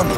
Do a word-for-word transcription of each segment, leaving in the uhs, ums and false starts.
on me.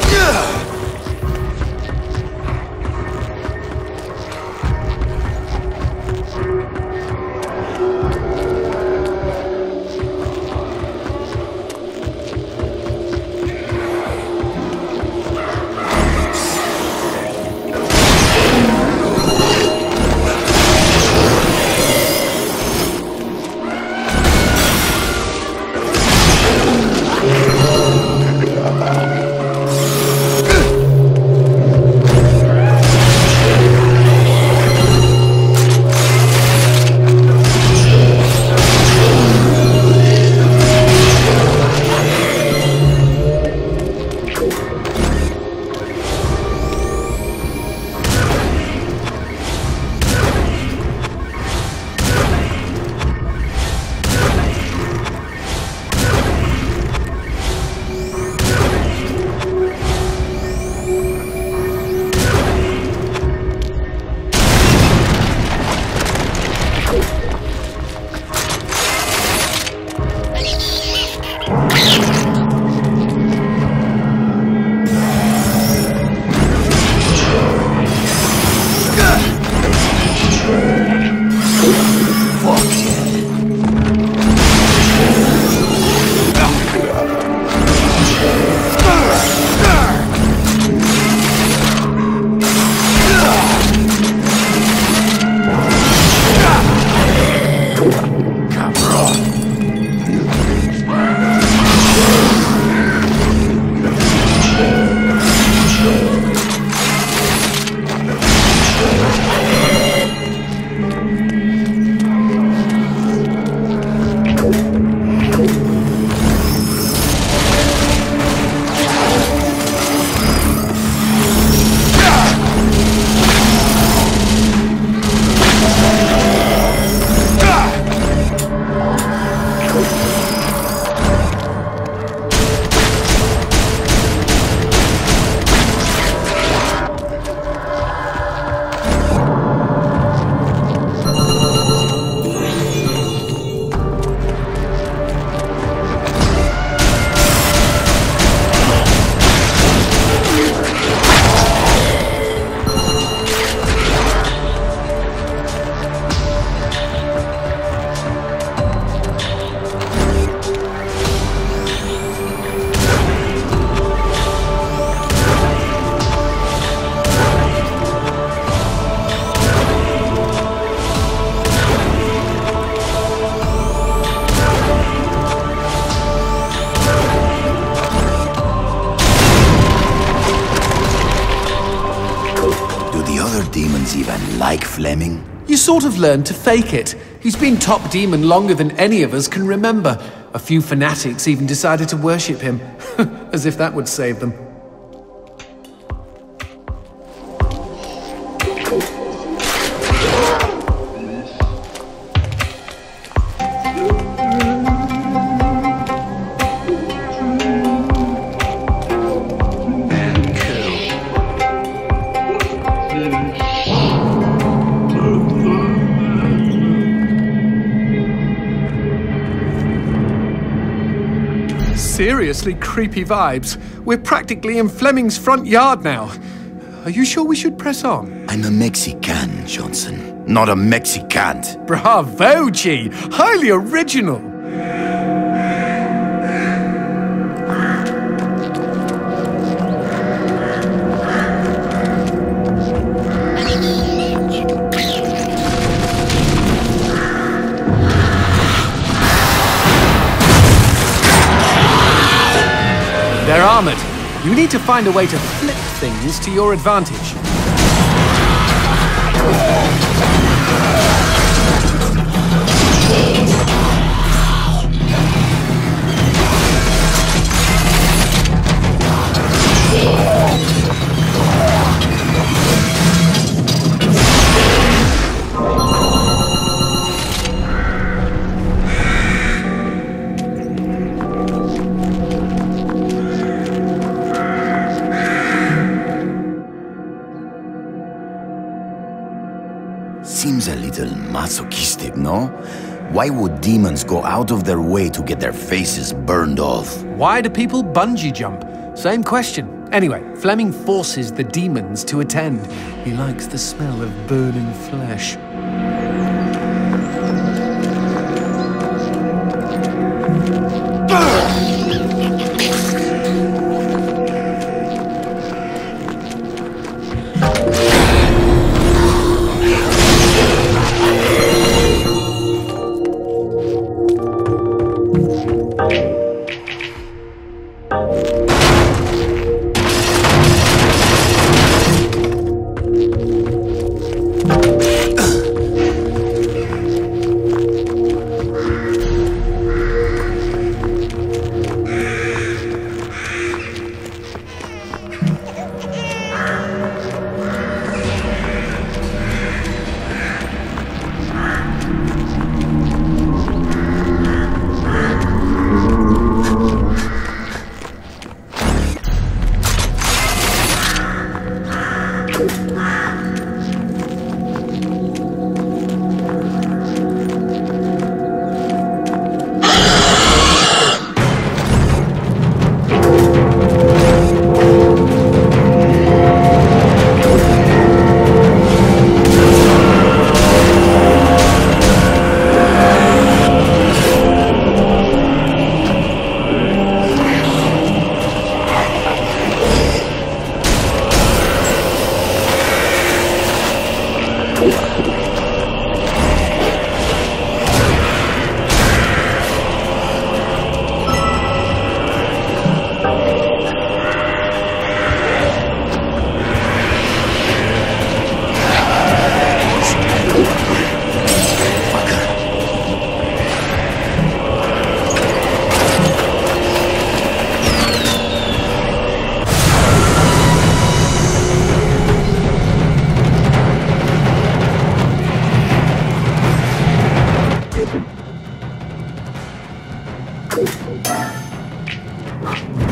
Even like Fleming? You sort of learned to fake it. He's been top demon longer than any of us can remember. A few fanatics even decided to worship him, as if that would save them. Seriously creepy vibes. We're practically in Fleming's front yard now. Are you sure we should press on? I'm a Mexican, Johnson, not a Mexicant. Bravo, G! Highly original! They're armored. You need to find a way to flip things to your advantage. Seems a little masochistic, no? Why would demons go out of their way to get their faces burned off? Why do people bungee jump? Same question. Anyway, Fleming forces the demons to attend. He likes the smell of burning flesh. Wow.